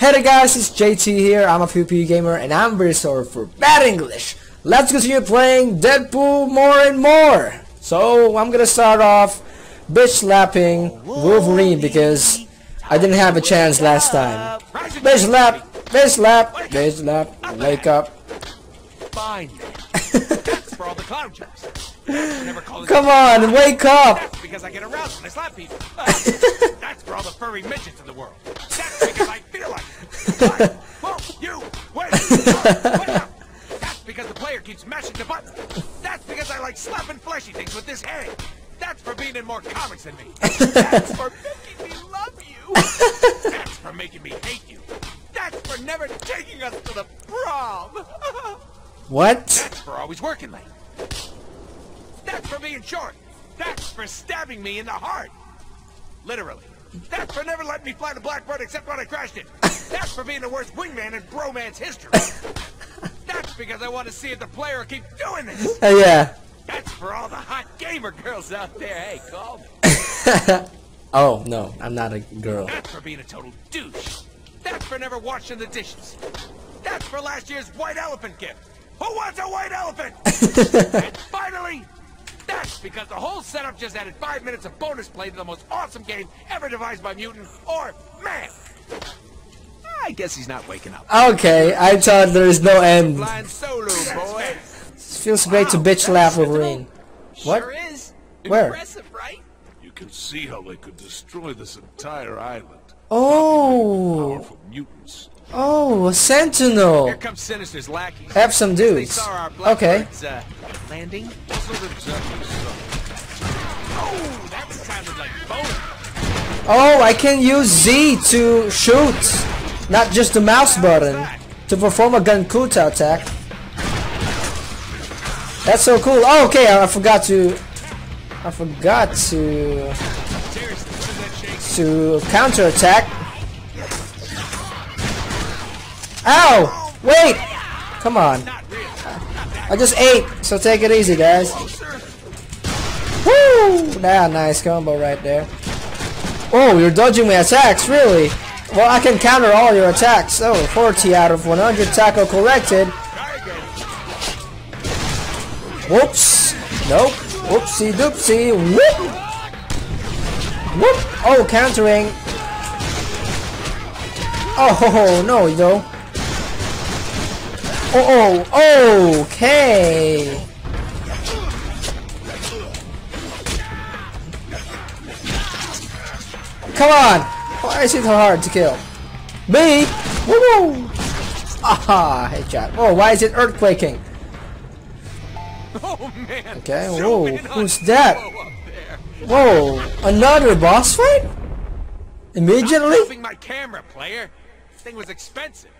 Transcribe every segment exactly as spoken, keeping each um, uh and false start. Hey guys, it's J T here, I'm a Pewpeer gamer and I'm very sorry for bad English. Let's continue playing Deadpool more and more. So I'm gonna start off bitch slapping Wolverine because I didn't have a chance last time. Bitch slap, bitch slap, bitch slap, wake up. Fine. For all the clown jokes. Come on, wake up! That's because I get aroused when I slap people. That's for all the furry midgets in the world. That's because I feel like it. Whoa, you, wait, wait up. That's because the player keeps mashing the button. That's because I like slapping fleshy things with this hand. That's for being in more comics than me. That's for making me love you. That's for making me hate you. That's for never taking us to the prom. What? That's for always working late. That's for being short. That's for stabbing me in the heart. Literally. That's for never letting me fly the Blackbird except when I crashed it. That's for being the worst wingman in bromance history. That's because I want to see if the player keep doing this. Uh, yeah. That's for all the hot gamer girls out there. Hey, call me. Oh, no. I'm not a girl. That's for being a total douche. That's for never washing the dishes. That's for last year's white elephant gift. Who wants a white elephant? And finally... That's because the whole setup just added five minutes of bonus play to the most awesome game ever devised by mutant or man. I guess he's not waking up. Okay, I thought there is no end. Blind solo, boy. It feels wow, great to bitch laugh Wolverine. What? Sure is. Where? Impressive, right? You can see how they could destroy this entire island. Oh. Powerful mutants. Oh, Sentinel! Here comes Sinister's lackeys. Have some dudes. Okay. Uh, landing. Oh, that sounded like bowling. Oh, I can use Z to shoot, not just the mouse button, to perform a Genkuta attack. That's so cool. Oh, okay, I forgot to, I forgot to, to counter attack. Ow! Wait! Come on. I just ate, so take it easy, guys. Woo! Nah, nice combo right there. Oh, you're dodging my attacks, really? Well, I can counter all your attacks. So, oh, forty out of one hundred tackle collected. Whoops. Nope. Whoopsie doopsie. Whoop! Whoop! Oh, countering. Oh, no, you know. Oh, oh, okay. Come on. Why is it so hard to kill? Me. Woo-woo. Aha, headshot. Oh, why is it earthquaking? Oh man. Okay. Whoa. Who's that? Whoa. Another boss fight? Immediately? My camera player. This thing was expensive.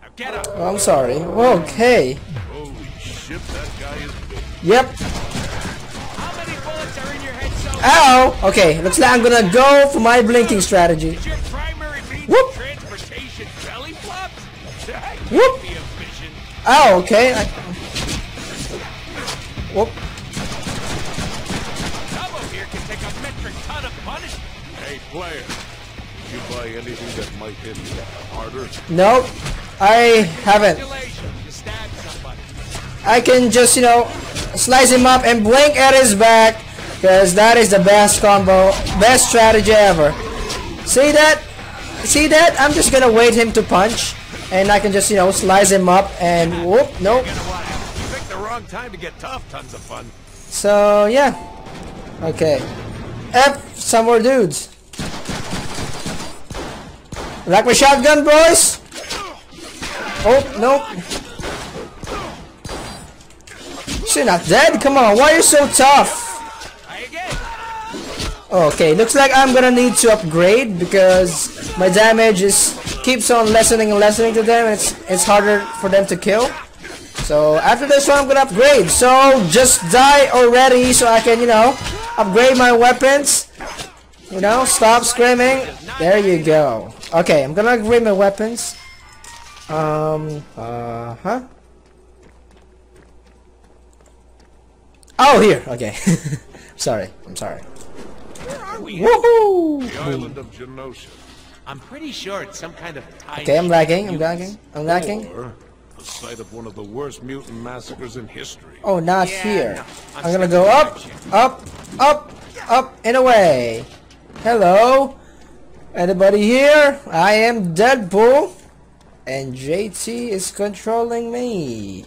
Now get up. Oh, I'm sorry. Okay. Holy shit, that guy is big. Yep. How many bullets are in your head so far? Ow! Okay, looks like I'm gonna go for my blinking strategy. Is your primary means of transportation belly flops? That could be a vision. Ow, okay. I... Whoop. Some over here can take a metric ton of punishment. Hey, player. You buy anything that might hit me harder? Nope, I haven't. I can just, you know, slice him up and blink at his back, because that is the best combo, best strategy ever. See that? See that? I'm just gonna wait him to punch, and I can just, you know, slice him up and whoop. Nope. You picked the wrong time to get tough. Tons of fun. So yeah. Okay. F some more dudes. Like my shotgun, boys? Oh, nope. She's not dead? Come on, why are you so tough? Okay, looks like I'm gonna need to upgrade because my damage is keeps on lessening and lessening to them and it's, it's harder for them to kill. So after this one, I'm gonna upgrade. So just die already so I can, you know, upgrade my weapons. You know, stop screaming. There you go. Okay, I'm gonna upgrade my weapons. Um, uh huh. Oh, here. Okay. Sorry. I'm sorry. Where are we? Woohoo! The island of Genosha. I'm pretty sure it's some kind of time. Okay, I'm lagging, I'm lagging, I'm lagging. Or the site of one of the worst mutant massacres in history. Oh, not yeah, here. No, I'm, I'm gonna go up, up, up, up, and away. Hello. Anybody here? I am Deadpool. And J T is controlling me.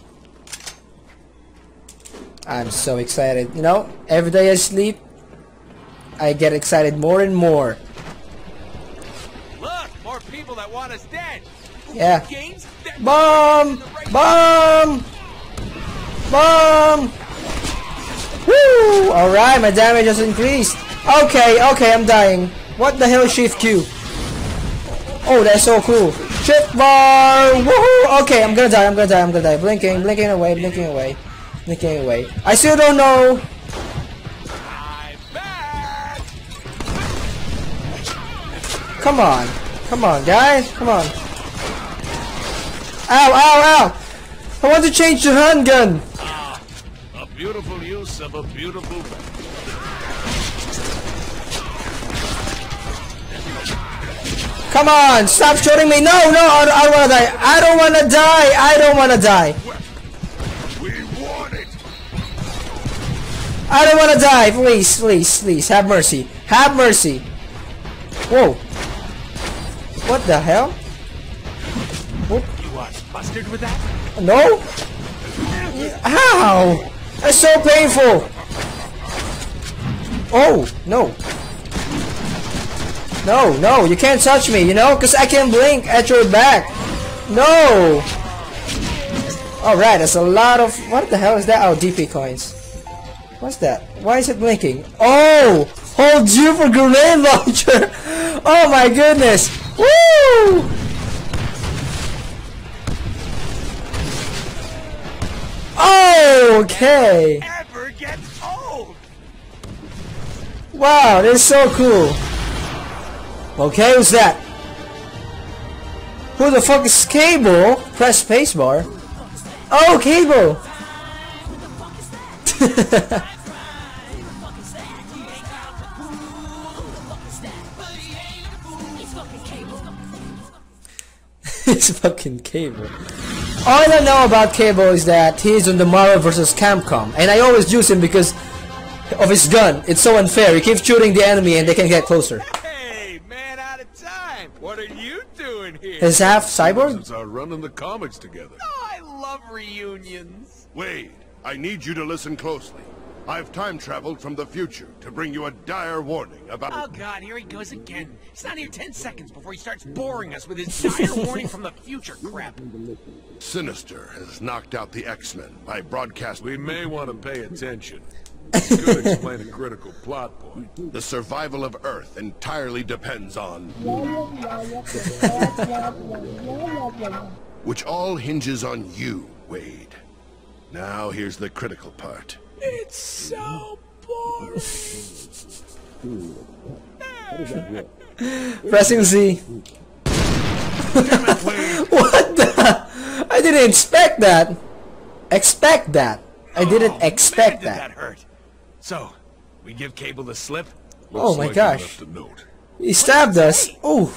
I'm so excited. You know, every day I sleep, I get excited more and more. Look, more people that want us dead. Yeah. Games? Bomb! Bomb! Bomb! Woo! Alright, my damage has increased. Okay, okay, I'm dying. What the hell, Shift Q? Oh, that's so cool. Shift bar! Woohoo! Okay, I'm gonna die, I'm gonna die, I'm gonna die. Blinking, blinking away, blinking away. Blinking away. I still don't know. Come on. Come on, guys. Come on. Ow, ow, ow! I want to change the handgun! Ah, a beautiful use of a beautiful... Come on! Stop shooting me! No, no! I, I don't wanna die! I don't wanna die! I don't wanna die! We want it. I don't wanna die! Please, please, please! Have mercy! Have mercy! Whoa! What the hell? Whoop. You are busted with that? No! How? That's so painful! Oh! No! No, no, you can't touch me, you know, because I can blink at your back. No! Alright, that's a lot of... What the hell is that? Oh, D P coins. What's that? Why is it blinking? Oh! Hold you for grenade launcher! Oh my goodness! Woo! Oh, okay! Never gets old. Wow, that's so cool. Okay, who's that? Who the fuck is Cable? Press spacebar. Oh, Cable! It's fucking Cable. All I know about Cable is that he's on the Marvel versus Capcom, and I always use him because of his gun. It's so unfair. He keeps shooting the enemy and they can get closer. What are you doing here? Is half cyborg? Since our run in the comics together. Oh, I love reunions. Wade, I need you to listen closely. I've time traveled from the future to bring you a dire warning about. Oh God, here he goes again. It's not even ten seconds before he starts boring us with his dire warning from the future crap. Sinister has knocked out the X-Men by broadcast. We may want to pay attention. Could explain a critical plot point. The survival of Earth entirely depends on... Which all hinges on you, Wade. Now here's the critical part. It's so boring. Pressing Z. What the? I didn't expect that. Expect that. I didn't expect oh, man, that. Did that hurt. So, we give Cable the slip? Looks oh my like gosh. He stabbed us. Oh.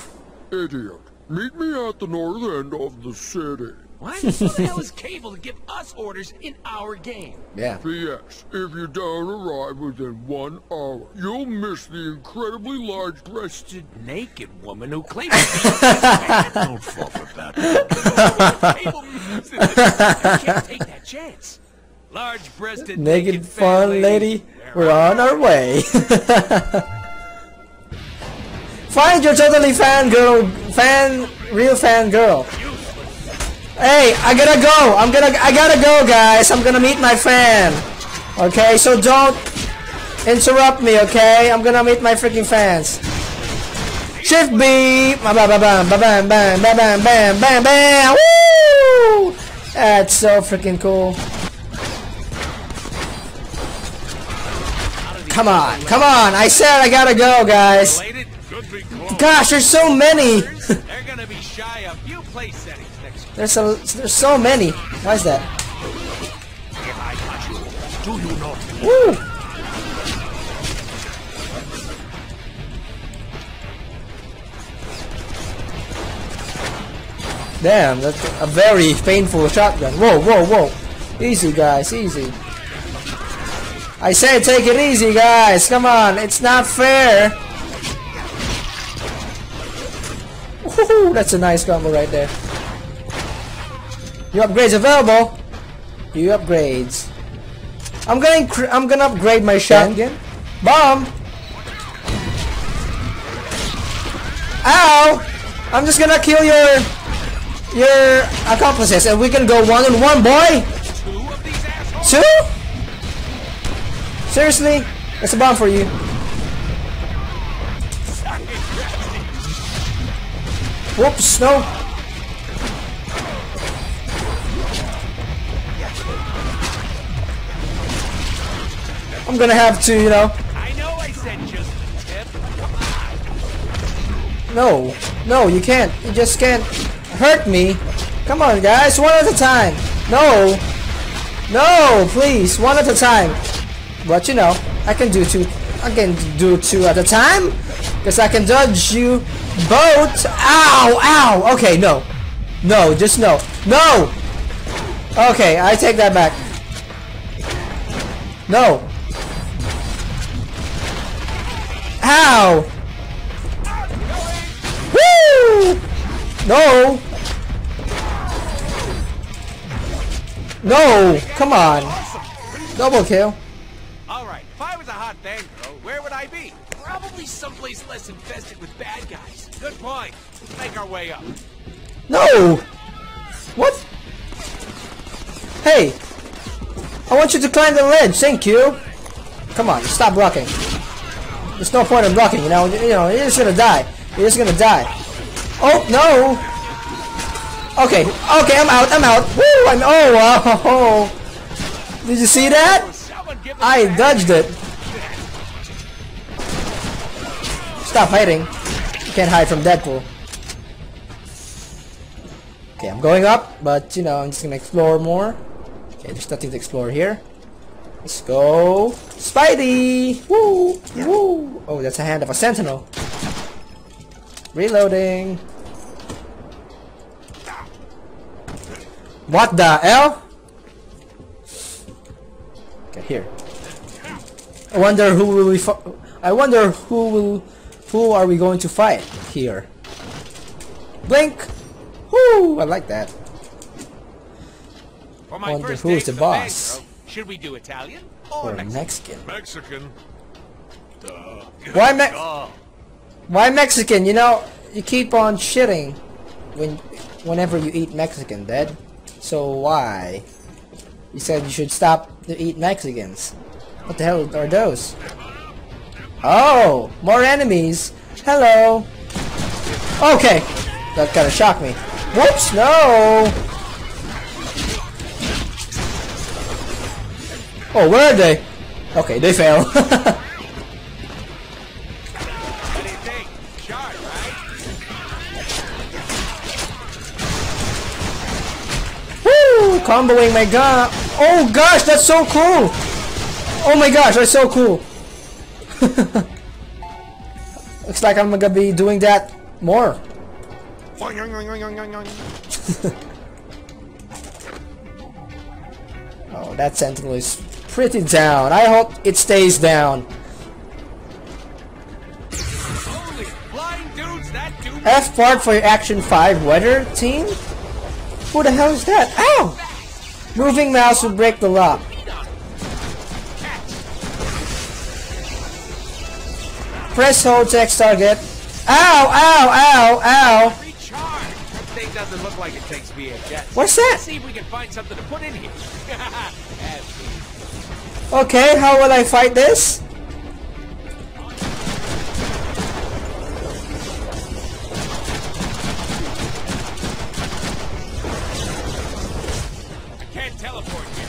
Idiot. Meet me at the north end of the city. What? Who the hell is Cable to give us orders in our game? Yeah. P S If you don't arrive within one hour, you'll miss the incredibly large-breasted naked woman who claims to be. Don't fall for that. Cable means that you can't take that chance. Large-breasted, naked, naked fun lady, we're on our way. Find your totally fan girl, fan, real fan girl. Hey, I gotta go. I'm gonna, I gotta go, guys. I'm gonna meet my fan. Okay, so don't interrupt me. Okay, I'm gonna meet my freaking fans. Shift B. Ba ba ba ba ba ba ba ba ba ba ba. Woo! That's so freaking cool. Come on, come on! I said I gotta go, guys. Gosh, there's so many. There's so there's so many. Why is that? Woo! Damn, that's a very painful shotgun. Whoa, whoa, whoa. Easy, guys, easy. I said take it easy, guys. Come on, it's not fair. Woohoo, that's a nice combo right there. New upgrades available. New upgrades. I'm gonna I'm gonna upgrade my shotgun. Bomb. Ow! I'm just gonna kill your your accomplices, and we can go one on one, boy. Two? Seriously? That's a bomb for you. Whoops, no. I'm gonna have to, you know. I know I said just step. No. No, you can't. You just can't hurt me. Come on, guys. One at a time. No. No, please. One at a time. But you know, I can do two. I can do two at a time, cause I can dodge you both. Ow! Ow! Okay, no, no, just no, no. Okay, I take that back. No. Ow! Woo! No. No! Come on! Double kill. Thing, bro, where would I be? Probably someplace less infested with bad guys. Good point. Let's make our way up. No! What? Hey! I want you to climb the ledge, thank you! Come on, stop blocking. There's no point in blocking, you know, you know, you're just gonna die. You're just gonna die. Oh, no! Okay, okay, I'm out, I'm out. Woo! I'm, oh, wow! Oh. Did you see that? I dodged it. Stop hiding. You can't hide from Deadpool. Okay, I'm going up, but you know, I'm just gonna explore more. Okay, there's nothing to explore here. Let's go. Spidey! Woo! Woo! Oh, that's a hand of a sentinel. Reloading. What the hell? Okay, here. I wonder who will we fu- I wonder who will Who are we going to fight here? Blink! Whoo! I like that. For my Wonder first who's the boss? Bank, should we do Italian or, or Mexican? Mexican. Duh. Why me Duh. Why Mexican? You know, you keep on shitting when whenever you eat Mexican, Dad. So why? You said you should stop to eat Mexicans. What the hell are those? Oh, more enemies. Hello. Okay. That kind of shocked me. Whoops, no. Oh, where are they? Okay, they fail. Woo! Comboing my gun. Oh gosh, that's so cool. Oh my gosh, that's so cool. Looks like I'm gonna be doing that more. Oh, that sentinel is pretty down. I hope it stays down. Holy blind dudes, that dude. F part for your action five weather team? Who the hell is that? Ow! Moving mouse will break the lock. Press hold to X target. Ow! Ow! Ow! Ow! Thing doesn't look like it takes V H S. What's that? Let's see if we can find something to put in here. Okay, how will I fight this? I can't teleport yet.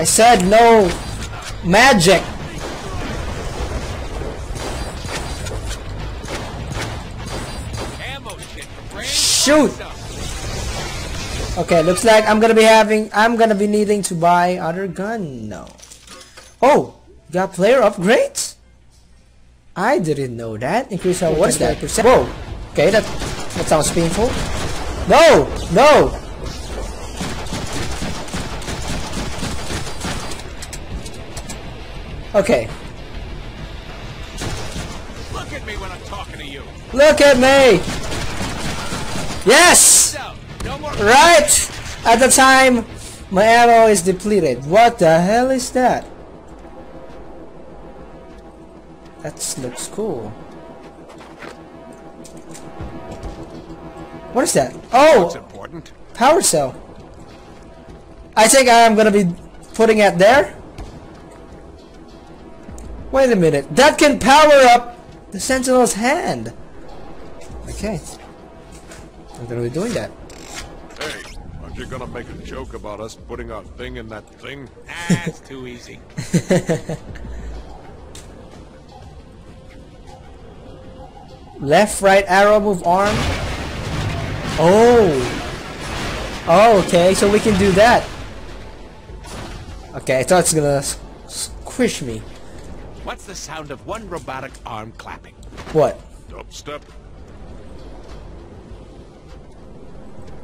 I said no magic. Shoot. Okay, looks like I'm gonna be having. I'm gonna be needing to buy other gun. No. Oh, got player upgrades. I didn't know that. Increase our watch by percent. Whoa. Okay, that that sounds painful. No, no. Okay. Look at me when I'm talking to you. Look at me. Yes. Right at the time, my ammo is depleted. What the hell is that? That looks cool. What is that? Oh, that's important. Power cell. I think I'm gonna be putting it there. Wait a minute. That can power up the Sentinel's hand. Okay. I'm gonna be doing that. Hey, aren't you gonna make a joke about us putting our thing in that thing? That's too easy. Left, right, arrow, move arm. Oh. Oh, okay, so we can do that. Okay, I thought it's gonna squish me. What's the sound of one robotic arm clapping? What? Dubstep.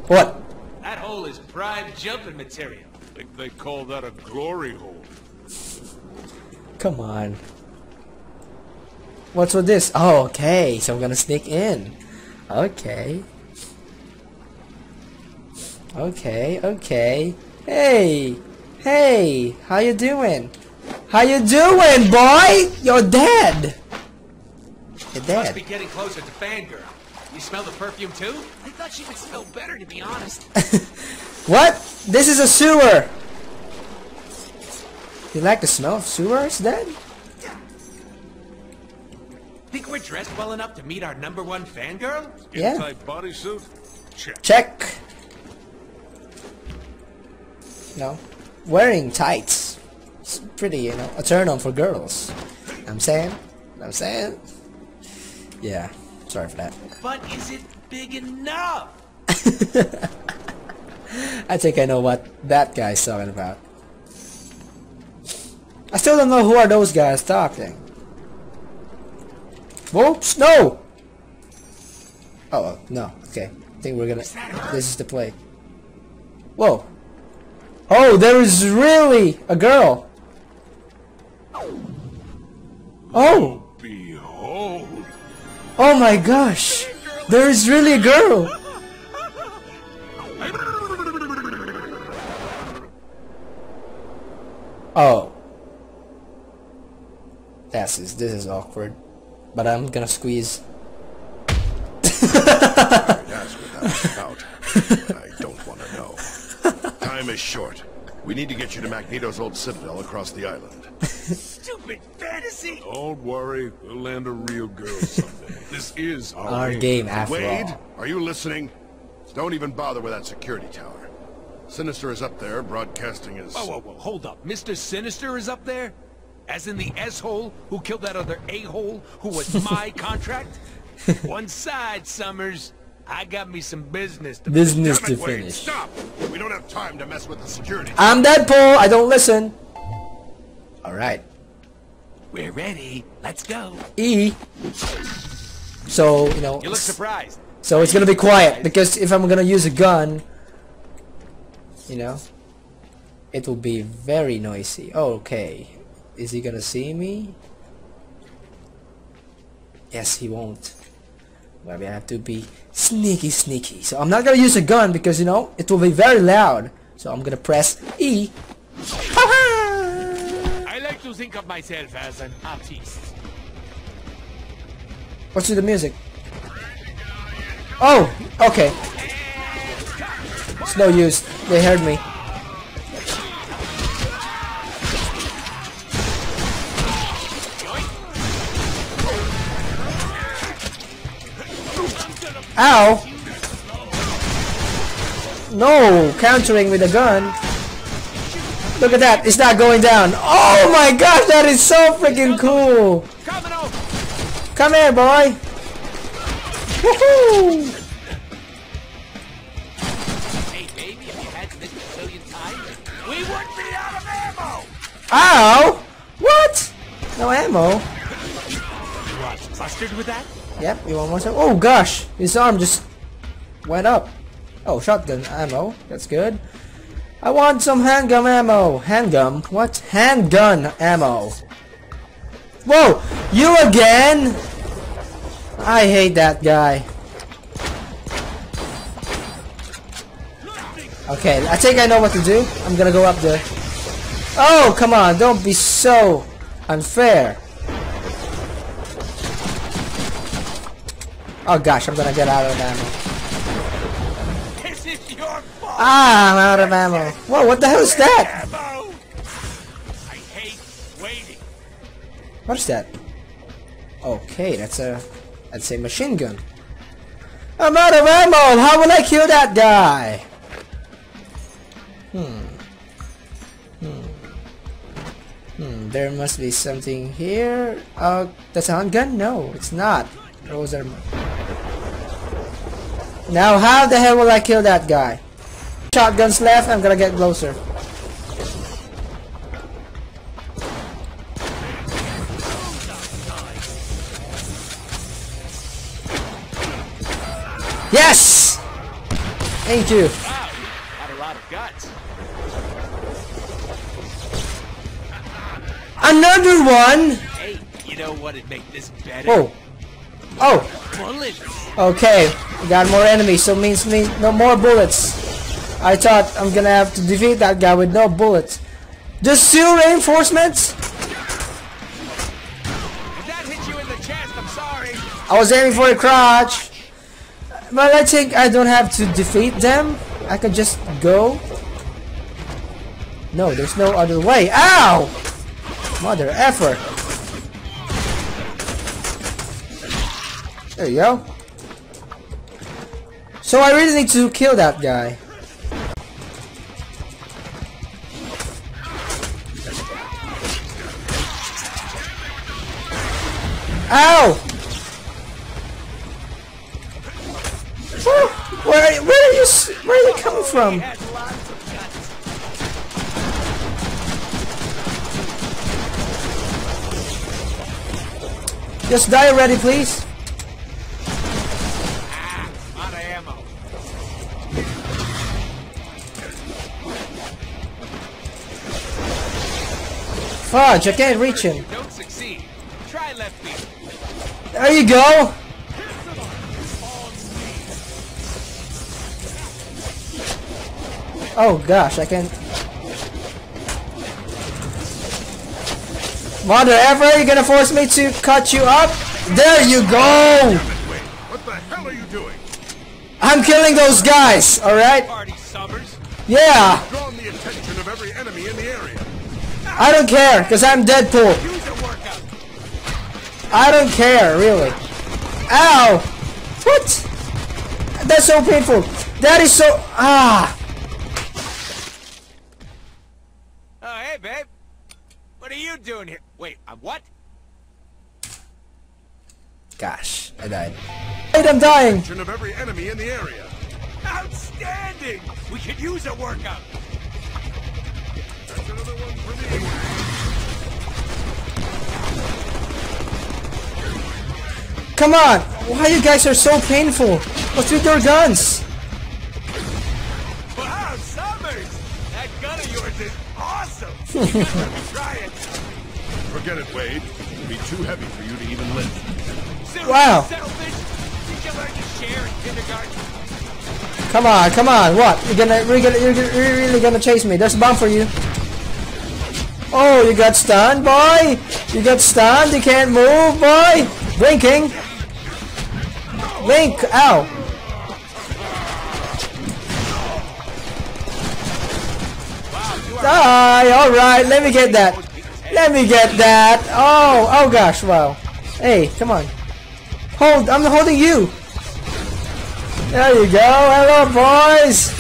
What? That hole is prime jumping material. I think they call that a glory hole. Come on. What's with this? Oh, okay. So I'm gonna sneak in. Okay. Okay, okay. Hey! Hey! How you doing? How you doing, boy? You're dead! You're dead. Must be getting closer to Fangirl. You smell the perfume too? I thought she would smell better, to be honest. What? This is a sewer! You like the smell of sewers, Dad? Think we're dressed well enough to meet our number one fangirl? Yeah. Type bodysuit? Check. Check. No. Wearing tights. It's pretty, you know, a turn on for girls. I'm saying. I'm saying. Yeah. Sorry for that. But is it big enough? I think I know what that guy's talking about. I still don't know who are those guys talking. Whoops! No! Oh, no. Okay. I think we're gonna... This is the play. Whoa. Oh, there is really a girl! Oh! Behold! Oh my gosh! There is really a girl! Oh. This is, this is awkward. But I'm gonna squeeze. That's without doubt. I don't want to know. Time is short. We need to get you to Magneto's old citadel across the island. Stupid fantasy! Don't worry, we'll land a real girl someday. This is our, our game. game after Wade, all. Are you listening? Don't even bother with that security tower. Sinister is up there, broadcasting his... Whoa, whoa, whoa, hold up. Mister Sinister is up there? As in the S-hole who killed that other A-hole who was my contract? One side, Summers. I got me some business to business finish. to finish. Stop! We don't have time to mess with the security. I'm Deadpool. I don't listen. All right. We're ready. Let's go. E. So, you know. You look surprised. So it's going to be quiet because if I'm going to use a gun, you know, it will be very noisy. Okay. Is he gonna see me? Yes, he won't. Maybe I have to be sneaky sneaky. So I'm not gonna use a gun because, you know, it will be very loud. So I'm gonna press E. I like to think of myself as an artist. What's with the music? Oh, okay. It's no use. They heard me. Ow! No! Countering with a gun! Look at that! It's not going down! Oh my gosh! That is so freaking cool! Come here, boy! Woohoo! Hey baby, if you hadn't missed a million times, we would be out of ammo! Ow! What? No ammo? trusted with that? Yep, you want more stuff? Oh gosh! His arm just went up. Oh, shotgun ammo. That's good. I want some handgun ammo. Handgun? What? Handgun ammo. Whoa! You again? I hate that guy. Okay, I think I know what to do. I'm gonna go up there. Oh, come on. Don't be so unfair. Oh gosh, I'm gonna get out of ammo. This is your fault. Ah, I'm out of ammo. Whoa, what the hell is that? I hate waiting. What is that? Okay, that's a that's a machine gun. I'm out of ammo! How will I kill that guy? Hmm. Hmm. Hmm, there must be something here. Uh, that's a handgun? No, it's not. Those are... Now how the hell will I kill that guy? Shotgun's left, I'm gonna get closer. Yes! Thank you. Wow, you had a lot of guts. Another one! Hey, you know what would make this better? Whoa. Oh! Okay, we got more enemies, so means means no more bullets. I thought I'm gonna have to defeat that guy with no bullets. Just two reinforcements? If that hit you in the chest, I'm sorry. I was aiming for a crotch. But I think I don't have to defeat them. I can just go. No, there's no other way. Ow! Mother effer. There you go. So I really need to kill that guy. Ow! Where, where, where are you? Where are you coming from? Just die already, please. Fudge, I can't reach him. Don't succeed. Try left feet. There you go. Oh gosh, I can't. Mother ever, you're gonna force me to cut you up? There you go. What the hell are you doing? I'm killing those guys. All right. Yeah. Drawing the attention of every enemy in the area. I don't care, because I'm Deadpool. I don't care, really. Ow! What? That's so painful. That is so... Ah! Oh, hey, babe. What are you doing here? Wait, I'm what? Gosh, I died. Wait, I'm dying! ...of every enemy in the area. Outstanding! We could use a workout. That's another one for me. Come on! Why you guys are so painful? What's with your guns? Wow, Summers! That gun of yours is awesome! You gotta try it. Forget it, Wade. It'll be too heavy for you to even lift. Wow! Did you learn to share in kindergarten? Come on, come on! What? You're gonna, you're gonna, you're really gonna chase me? There's a bomb for you. Oh, you got stunned, boy! You got stunned, you can't move, boy! Blinking! Blink! Ow! Die! Alright, let me get that! Let me get that! Oh! Oh gosh, wow! Hey, come on! Hold! I'm holding you! There you go! Hello, boys!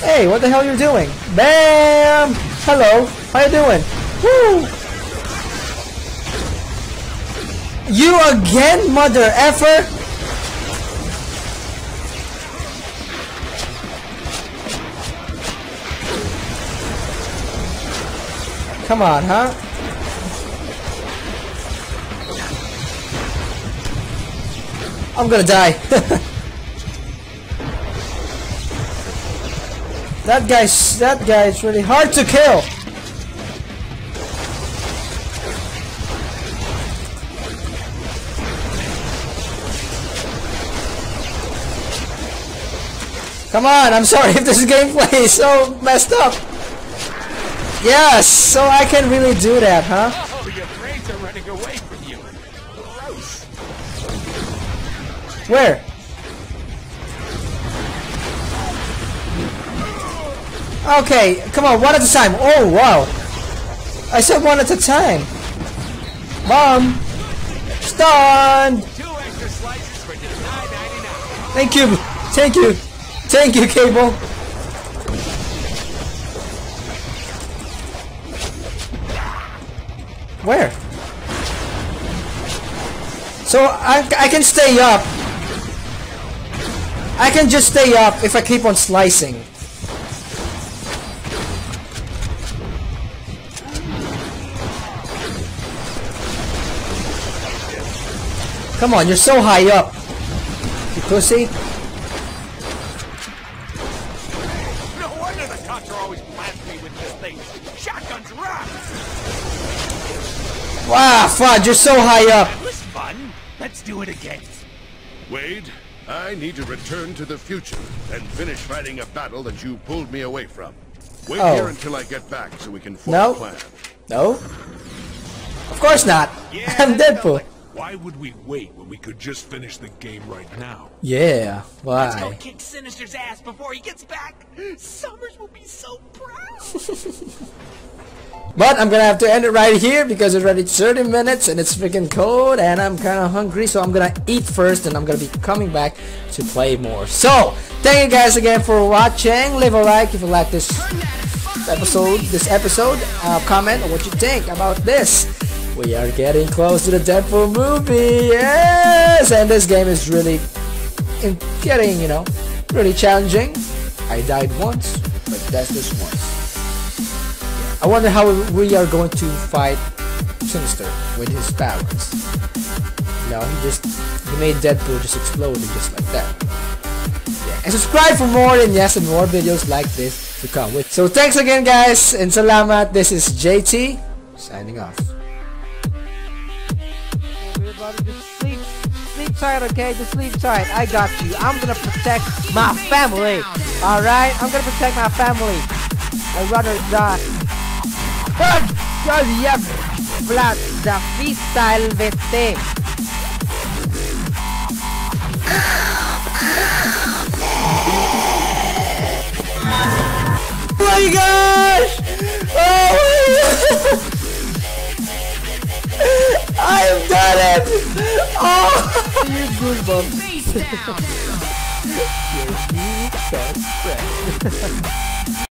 Hey, what the hell are you doing? Bam! Hello! How you doing? Woo! You again, mother effer! Come on, huh? I'm gonna die. That guy's that guy is really hard to kill. Come on, I'm sorry if this gameplay is so messed up. Yes, so I can really do that, huh? Oh, your brains are running away from you. Gross. Where? Okay, come on, one at a time. Oh, wow. I said one at a time. Mom. Stunned. Two extra slices for just nine ninety-nine. Thank you. Thank you. Thank you, Cable. Where? So I, I can stay up. I can just stay up if I keep on slicing. Come on, you're so high up, you pussy. Wow, Fudge, you're so high up. That was fun. Let's do it again. Wade, I need to return to the future and finish fighting a battle that you pulled me away from. Wait oh. here until I get back so we can form no. a plan. No. Of course not. Yeah, I'm Deadpool. Like, why would we wait when we could just finish the game right now? Yeah, why? Let's go kick Sinister's ass before he gets back. Summers will be so proud. But I'm gonna have to end it right here because it's already thirty minutes and it's freaking cold and I'm kinda hungry, so I'm gonna eat first and I'm gonna be coming back to play more. So, thank you guys again for watching. Leave a like if you like this episode, this episode. Uh, comment on what you think about this. We are getting close to the Deadpool movie, yes! And this game is really getting, you know, really challenging. I died once, but that's just once. I wonder how we are going to fight Sinister with his powers. No, he just he made Deadpool just explode and just like that. Yeah. And subscribe for more and yes and more videos like this to come with. So thanks again guys and salamat. This is J T signing off. Everybody just sleep sleep tight, okay? Just sleep tight. I got you. I'm gonna protect my family. Alright? I'm gonna protect my family. I'd rather die. Soy Plaza Vista el V T. Oh my gosh! Oh my gosh! I've done it! Oh! You goosebumps. You're